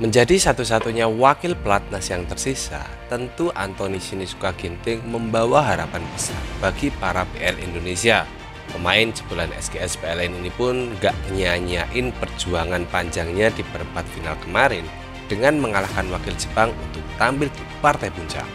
Menjadi satu-satunya wakil pelatnas yang tersisa, tentu Anthony Sinisuka Ginting membawa harapan besar bagi para PL Indonesia. Pemain jebolan SKS PLN ini pun gak nyia-nyiain perjuangan panjangnya di perempat final kemarin dengan mengalahkan wakil Jepang untuk tampil di partai puncak.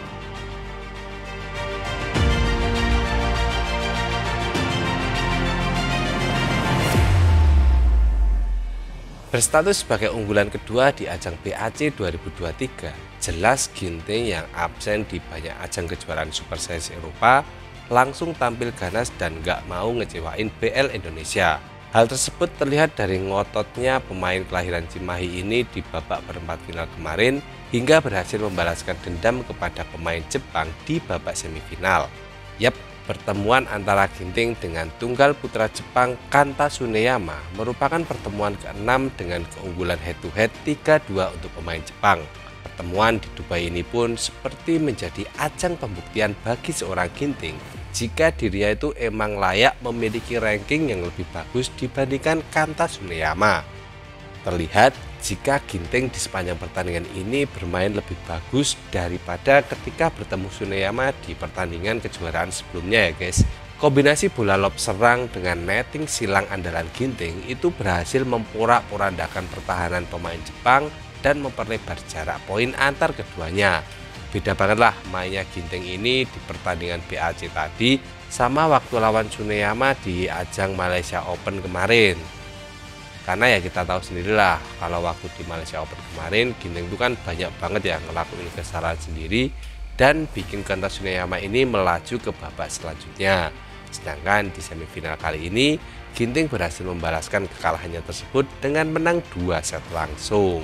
Berstatus sebagai unggulan kedua di ajang BAC 2023, jelas Ginting yang absen di banyak ajang kejuaraan Super Series Eropa langsung tampil ganas dan gak mau ngecewain BL Indonesia. Hal tersebut terlihat dari ngototnya pemain kelahiran Cimahi ini di babak perempat final kemarin hingga berhasil membalaskan dendam kepada pemain Jepang di babak semifinal. Yap, pertemuan antara Ginting dengan tunggal putra Jepang Kanta Suneyama merupakan pertemuan ke-6 dengan keunggulan head-to-head 3-2 untuk pemain Jepang. Pertemuan di Dubai ini pun seperti menjadi ajang pembuktian bagi seorang Ginting jika dirinya itu emang layak memiliki ranking yang lebih bagus dibandingkan Kanta Suneyama. Terlihat jika Ginting di sepanjang pertandingan ini bermain lebih bagus daripada ketika bertemu Suneyama di pertandingan kejuaraan sebelumnya ya guys. Kombinasi bola lob serang dengan netting silang andalan Ginting itu berhasil memporak-porandakan pertahanan pemain Jepang dan memperlebar jarak poin antar keduanya. Beda bangetlah mainnya Ginting ini di pertandingan BAC tadi sama waktu lawan Suneyama di ajang Malaysia Open kemarin. Karena ya kita tahu sendirilah kalau waktu di Malaysia Open kemarin Ginting itu kan banyak banget ya ngelakuin kesalahan sendiri dan bikin Kanta Suneyama ini melaju ke babak selanjutnya. Sedangkan di semifinal kali ini Ginting berhasil membalaskan kekalahannya tersebut dengan menang 2 set langsung.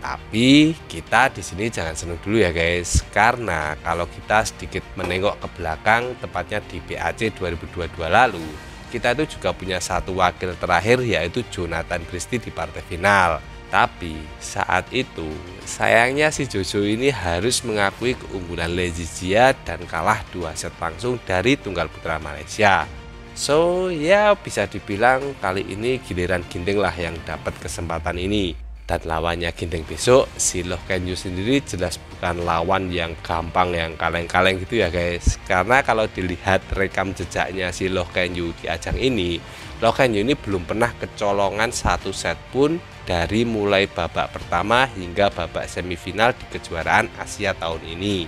Tapi kita di sini jangan seneng dulu ya guys, karena kalau kita sedikit menengok ke belakang tepatnya di BAC 2022 lalu, kita itu juga punya satu wakil terakhir yaitu Jonathan Christie di partai final. Tapi saat itu sayangnya si Jojo ini harus mengakui keunggulan Lee Zii Jia dan kalah 2 set langsung dari tunggal putra Malaysia. So ya bisa dibilang kali ini giliran Ginting lah yang dapat kesempatan ini. Dan lawannya Ginting besok, si Loh Kean Yew sendiri jelas bukan lawan yang gampang, yang kaleng-kaleng gitu ya guys. Karena kalau dilihat rekam jejaknya si Loh Kean Yew di ajang ini, Loh Kean Yew ini belum pernah kecolongan satu set pun dari mulai babak pertama hingga babak semifinal di kejuaraan Asia tahun ini.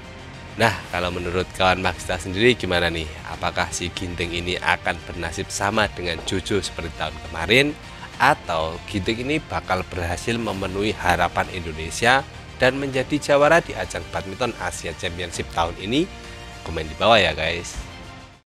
Nah, kalau menurut kawan Magista sendiri gimana nih? Apakah si Ginting ini akan bernasib sama dengan Jojo seperti tahun kemarin? Atau Ginting ini bakal berhasil memenuhi harapan Indonesia dan menjadi jawara di ajang badminton Asia Championship tahun ini? Komen di bawah ya guys.